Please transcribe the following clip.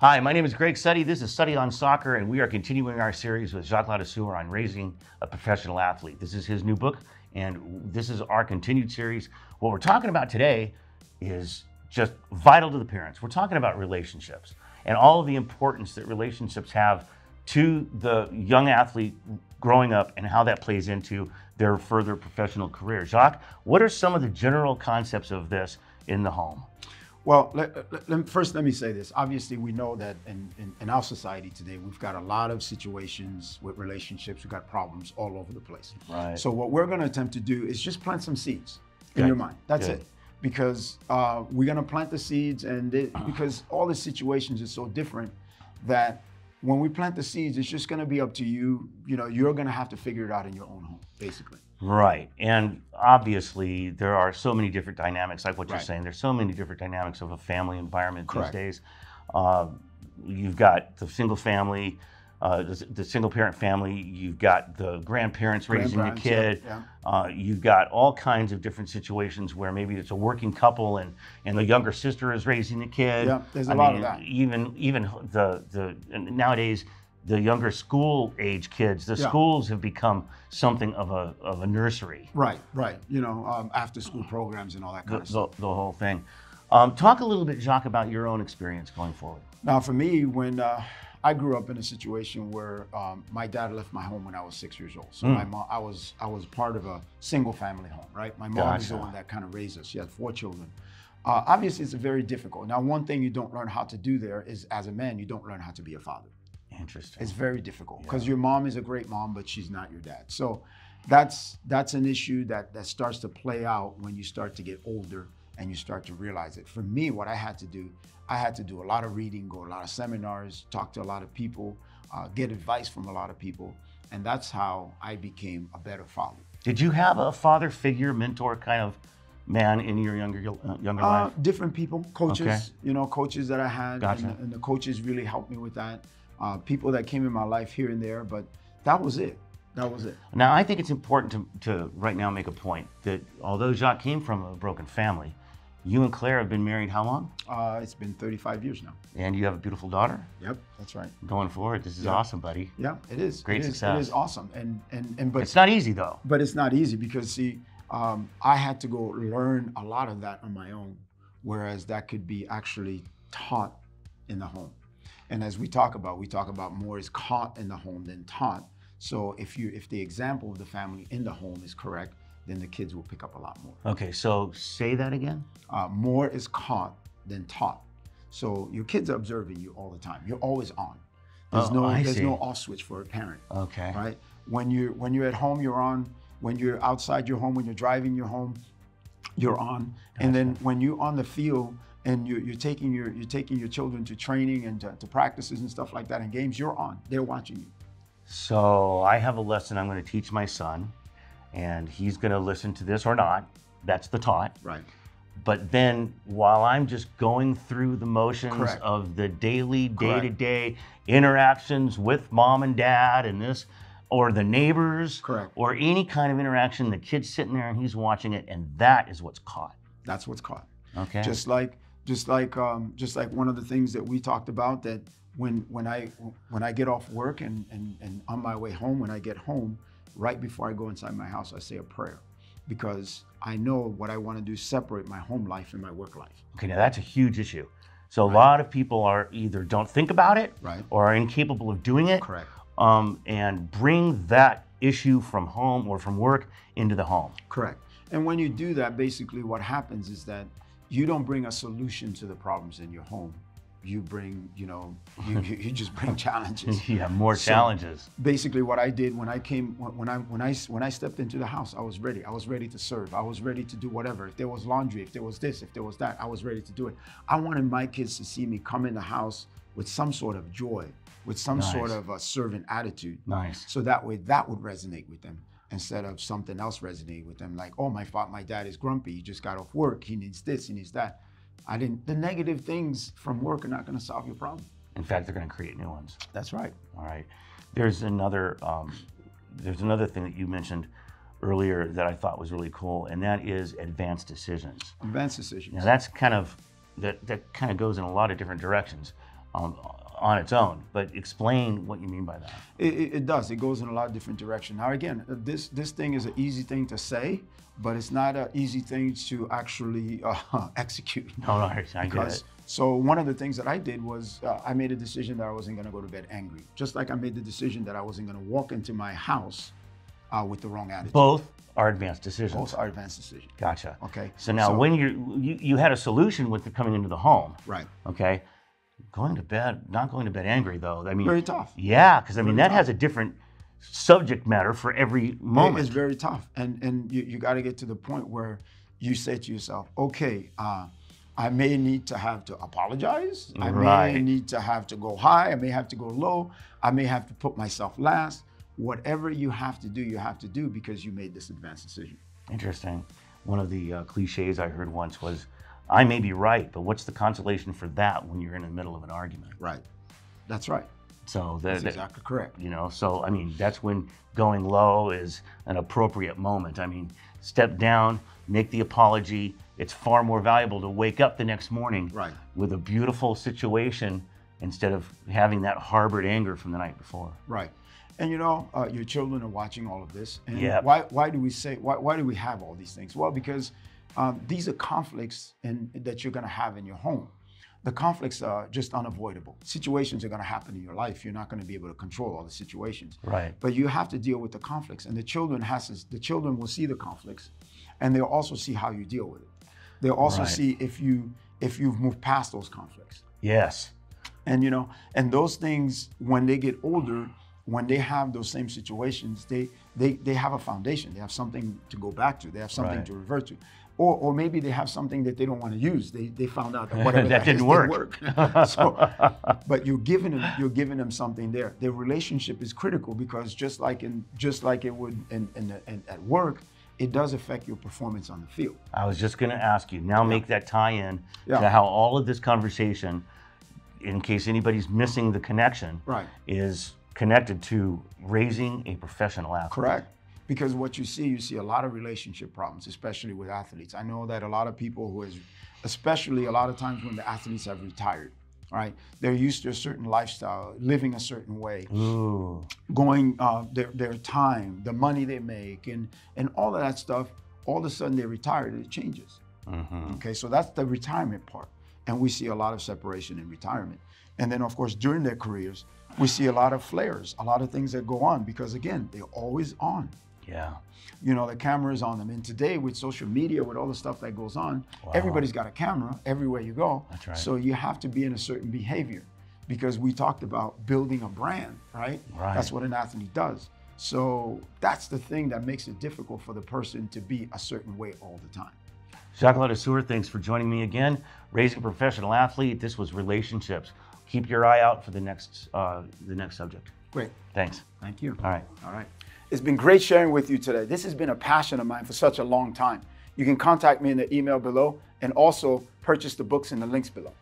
Hi, my name is Greg Suttie. This is Suttie on Soccer, and we are continuing our series with Jacques Ladouceur on Raising a Professional Athlete. This is his new book, and this is our continued series. What we're talking about today is just vital to the parents. We're talking about relationships and all of the importance that relationships have to the young athlete growing up and how that plays into their further professional career. Jacques, what are some of the general concepts of this in the home? Well, let me say this. Obviously, we know that in our society today, we've got a lot of situations with relationships. We've got problems all over the place. Right. So what we're going to attempt to do is just plant some seeds in your mind. That's it. Because we're going to plant the seeds, and because all the situations are so different that when we plant the seeds, it's just going to be up to you. You know, you're going to have to figure it out in your own home, basically. Right. And obviously, there are so many different dynamics, like what you're saying. There's so many different dynamics of a family environment these days. You've got the single family, the single parent family. You've got the grandparents raising your kid. You've got all kinds of different situations where maybe it's a working couple and the younger sister is raising the kid. Yeah, there's a lot of that. Even nowadays, the younger school age kids, the schools have become something of a nursery. Right. You know, after school programs and all that kind of stuff. The whole thing. Talk a little bit, Jacques, about your own experience going forward. Now, for me, when I grew up in a situation where my dad left my home when I was 6 years old. So my mom, I was part of a single family home, right? My mom was the one that kind of raised us. She had four children. Obviously, it's very difficult. Now, one thing you don't learn how to do there is, as a man, you don't learn how to be a father. Interesting. It's very difficult because your mom is a great mom, but she's not your dad. So that's an issue that starts to play out when you start to get older and you start to realize it. For me, what I had to do a lot of reading, go to a lot of seminars, talk to a lot of people, get advice from a lot of people. And that's how I became a better father. Did you have a father figure, mentor kind of man in your younger life? Different people, coaches, you know, coaches that I had. And the coaches really helped me with that. People that came in my life here and there, but that was it. That was it. Now, I think it's important to right now make a point that although Jacques came from a broken family, you and Claire have been married how long? It's been 35 years now. And you have a beautiful daughter? Yep, that's right. Going forward, this is awesome, buddy. Yeah, it is. Great success. It is awesome. But it's not easy, though. But it's not easy because, see, I had to go learn a lot of that on my own, whereas that could be actually taught in the home. And as we talk about more is caught in the home than taught. So if the example of the family in the home is correct, then the kids will pick up a lot more. Okay, so say that again. More is caught than taught. So your kids are observing you all the time. You're always on. There's no off switch for a parent. Okay. Right? When you're at home, you're on. When you're outside your home, when you're driving your home, you're on. Gotcha. And then when you're on the field, and you're taking your children to training and to practices and stuff like that and games, you're on. They're watching you. So I have a lesson I'm going to teach my son, and he's going to listen to this or not. That's the taught. Right. But then while I'm just going through the motions of the daily, day-to-day interactions with mom and dad and this, or the neighbors, or any kind of interaction, the kid's sitting there and he's watching it, and that is what's caught. That's what's caught. Okay. Just like one of the things that we talked about, that when I get off work and on my way home, when I get home, right before I go inside my house, I say a prayer, because I know what I want to do, separate my home life and my work life. Okay, now that's a huge issue. So a lot of people are either don't think about it or are incapable of doing it. Correct. And bring that issue from home or from work into the home. Correct. And when you do that, basically what happens is that you don't bring a solution to the problems in your home. You bring, you know, you just bring challenges. You have more challenges. Basically, what I did when I stepped into the house, I was ready. I was ready to serve. I was ready to do whatever. If there was laundry, if there was this, if there was that, I was ready to do it. I wanted my kids to see me come in the house with some sort of joy, with some sort of a servant attitude. Nice. So that way, that would resonate with them, instead of something else resonating with them, like, oh, my dad is grumpy, he just got off work, he needs this, he needs that. The negative things from work are not gonna solve your problem. In fact, they're gonna create new ones. That's right. All right. There's another thing that you mentioned earlier that I thought was really cool, and that is advanced decisions. Advanced decisions. Now that kind of goes in a lot of different directions. on its own, but explain what you mean by that. It does. It goes in a lot of different directions. Now, again, this thing is an easy thing to say, but it's not an easy thing to actually execute. No, I get it. So one of the things that I did was I made a decision that I wasn't going to go to bed angry, just like I made the decision that I wasn't going to walk into my house with the wrong attitude. Both are advanced decisions. Both are advanced decisions. Gotcha. Okay. So now, when you had a solution with the coming into the home, right? Okay. Going to bed, not going to bed angry though. I mean, very tough. Yeah, because I mean that has a different subject matter for every moment. It's very tough, and you got to get to the point where you say to yourself, okay, I may need to have to apologize. I may need to have to go high. I may have to go low. I may have to put myself last. Whatever you have to do because you made this advanced decision. Interesting. One of the cliches I heard once was, I may be right, but what's the consolation for that when you're in the middle of an argument? Right. That's right. So that's exactly correct. You know, so I mean, that's when going low is an appropriate moment. I mean, step down, make the apology. It's far more valuable to wake up the next morning with a beautiful situation instead of having that harbored anger from the night before. Right. And you know, your children are watching all of this. And why do we say, why do we have all these things? Well, because these are conflicts that you're going to have in your home. The conflicts are just unavoidable. Situations are going to happen in your life. You're not going to be able to control all the situations. Right. But you have to deal with the conflicts, and the children will see the conflicts, and they'll also see how you deal with it. They'll also see if you've moved past those conflicts. Yes. And you know, and those things when they get older, when they have those same situations, they have a foundation. They have something to go back to. They have something to revert to. Or maybe they have something that they don't want to use. They found out that whatever that didn't work. But you're giving them something there. Their relationship is critical because just like it would at work, it does affect your performance on the field. I was just going to ask you now. Make that tie in to how all of this conversation, in case anybody's missing the connection, is connected to raising a professional athlete. Correct. Because what you see a lot of relationship problems, especially with athletes. I know that a lot of people especially a lot of times when the athletes have retired, they're used to a certain lifestyle, living a certain way, going their time, the money they make, and all of that stuff. All of a sudden they're retired and it changes. Okay, so that's the retirement part. And we see a lot of separation in retirement. And then of course, during their careers, we see a lot of flares, a lot of things that go on because again, they're always on. Yeah. You know, the camera's on them. And today with social media, with all the stuff that goes on, everybody's got a camera everywhere you go. That's right. So you have to be in a certain behavior because we talked about building a brand, right? That's what an athlete does. So that's the thing that makes it difficult for the person to be a certain way all the time. Jacques Ladouceur, thanks for joining me again. Raising a Professional Athlete, this was relationships. Keep your eye out for the next subject. Great. Thanks. Thank you. All right. All right. It's been great sharing with you today. This has been a passion of mine for such a long time. You can contact me in the email below and also purchase the books in the links below.